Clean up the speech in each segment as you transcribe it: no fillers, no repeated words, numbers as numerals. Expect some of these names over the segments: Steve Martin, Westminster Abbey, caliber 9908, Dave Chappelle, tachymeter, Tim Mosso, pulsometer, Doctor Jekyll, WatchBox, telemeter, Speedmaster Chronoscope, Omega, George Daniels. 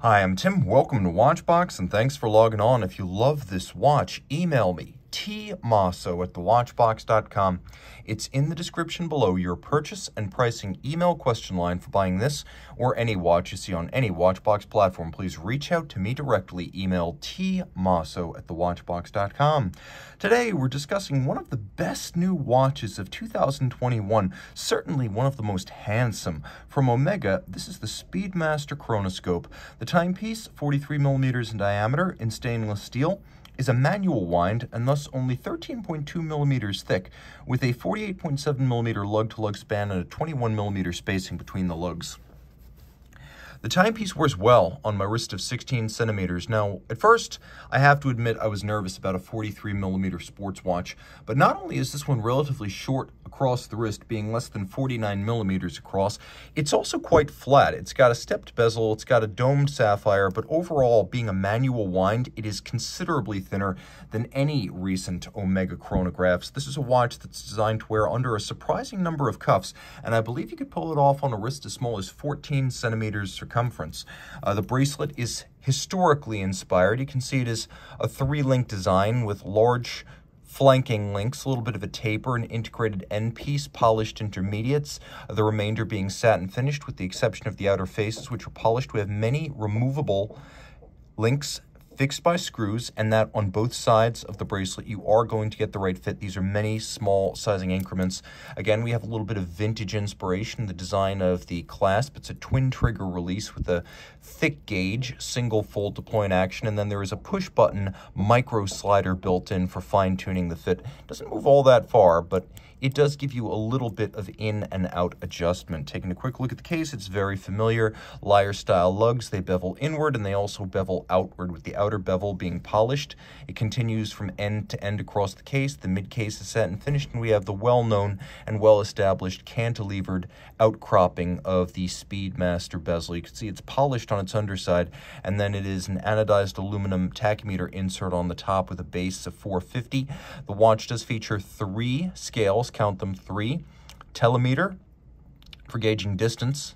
Hi, I'm Tim. Welcome to WatchBox, and thanks for logging on. If you love this watch, email me, tmosso@thewatchbox.com. It's in the description below, your purchase and pricing email question line for buying this or any watch you see on any WatchBox platform. Please reach out to me directly. Email tmosso@thewatchbox.com. Today, we're discussing one of the best new watches of 2021, certainly one of the most handsome. From Omega, this is the Speedmaster Chronoscope. The timepiece, 43 millimeters in diameter in stainless steel, is a manual wind and thus only 13.2 millimeters thick, with a 48.7 millimeter lug-to-lug span and a 21 millimeter spacing between the lugs. The timepiece wears well on my wrist of 16 centimeters. Now, at first, I have to admit I was nervous about a 43 millimeter sports watch, but not only is this one relatively short across the wrist, being less than 49 millimeters across, it's also quite flat. It's got a stepped bezel, it's got a domed sapphire, but overall, being a manual wind, it is considerably thinner than any recent Omega chronographs. This is a watch that's designed to wear under a surprising number of cuffs, and I believe you could pull it off on a wrist as small as 14 centimeters circumference. The bracelet is historically inspired. You can see it is a three-link design with large flanking links, a little bit of a taper, an integrated end piece, polished intermediates, the remainder being satin finished with the exception of the outer faces, which are polished. We have many removable links fixed by screws, and that on both sides of the bracelet, you are going to get the right fit. These are many small sizing increments. Again, we have a little bit of vintage inspiration, the design of the clasp. It's a twin trigger release with a thick gauge, single fold deploy in action, and then there is a push button micro slider built in for fine tuning the fit. Doesn't move all that far, but it does give you a little bit of in and out adjustment. Taking a quick look at the case, it's very familiar. Lyre style lugs, they bevel inward and they also bevel outward, with the outer bevel being polished. It continues from end to end across the case. The mid case is satin finished, and we have the well-known and well-established cantilevered outcropping of the Speedmaster bezel. You can see it's polished on its underside, and then it is an anodized aluminum tachymeter insert on the top with a base of 450. The watch does feature three scales. Count them: three, telemeter for gauging distance,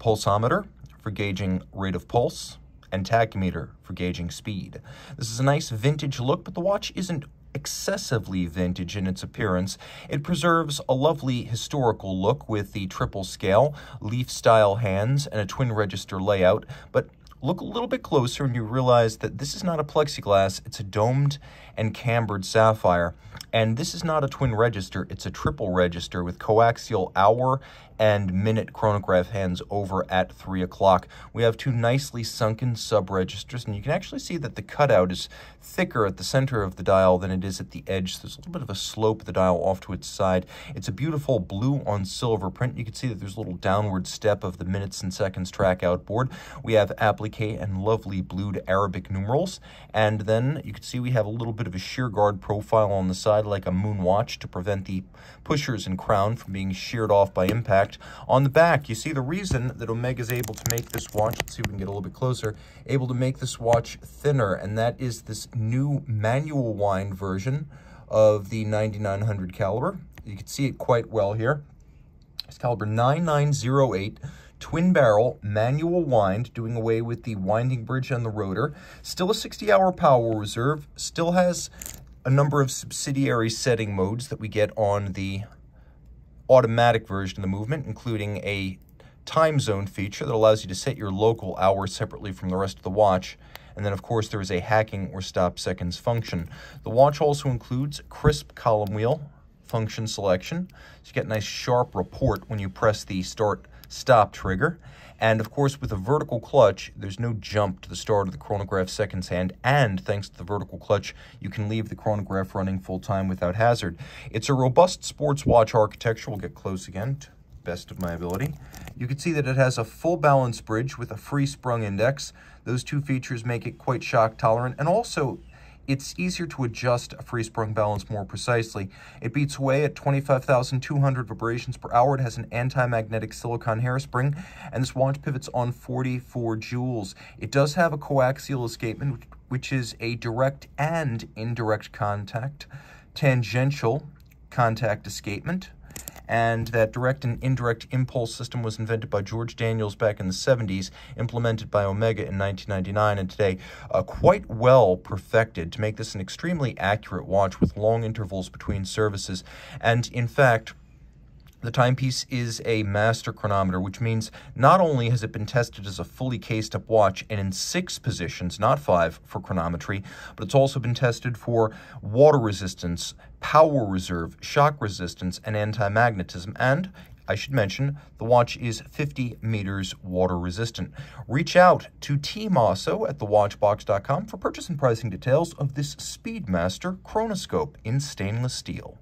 pulsometer for gauging rate of pulse, and tachymeter for gauging speed. This is a nice vintage look, but the watch isn't excessively vintage in its appearance. It preserves a lovely historical look with the triple scale, leaf-style hands, and a twin register layout, but look a little bit closer and you realize that this is not a plexiglass, it's a domed and cambered sapphire. And this is not a twin register, it's a triple register with coaxial hour and minute chronograph hands over at 3 o'clock. We have two nicely sunken sub-registers, and you can actually see that the cutout is thicker at the center of the dial than it is at the edge. So there's a little bit of a slope of the dial off to its side. It's a beautiful blue on silver print. You can see that there's a little downward step of the minutes and seconds track outboard. We have applique and lovely blued Arabic numerals. And then you can see we have a little bit of a sheer guard profile on the side, like a moon watch, to prevent the pushers and crown from being sheared off by impact. On the back, you see the reason that Omega is able to make this watch, let's see if we can get a little bit closer, able to make this watch thinner, and that is this new manual wind version of the 9900 caliber. You can see it quite well here. It's caliber 9908, twin barrel, manual wind, doing away with the winding bridge and the rotor. Still a 60-hour power reserve, still has a number of subsidiary setting modes that we get on the automatic version of the movement, including a time zone feature that allows you to set your local hour separately from the rest of the watch. And then, of course, there is a hacking or stop seconds function. The watch also includes crisp column wheel function selection, so you get a nice sharp report when you press the start stop trigger. And of course, with a vertical clutch, there's no jump to the start of the chronograph seconds hand, and thanks to the vertical clutch, you can leave the chronograph running full time without hazard. It's a robust sports watch architecture. We'll get close again, to the best of my ability. You can see that it has a full balance bridge with a free sprung index. Those two features make it quite shock tolerant, and also it's easier to adjust a free sprung balance more precisely. It beats away at 25,200 vibrations per hour. It has an anti-magnetic silicon hairspring, and this watch pivots on 44 joules. It does have a coaxial escapement, which is a direct and indirect contact, tangential contact escapement, and that direct and indirect impulse system was invented by George Daniels back in the 70s, implemented by Omega in 1999, and today quite well perfected to make this an extremely accurate watch with long intervals between services. And in fact, the timepiece is a master chronometer, which means not only has it been tested as a fully cased-up watch and in 6 positions, not 5 for chronometry, but it's also been tested for water resistance, power reserve, shock resistance, and anti-magnetism. And I should mention, the watch is 50 meters water resistant. Reach out to Mosso at thewatchbox.com for purchase and pricing details of this Speedmaster Chronoscope in stainless steel.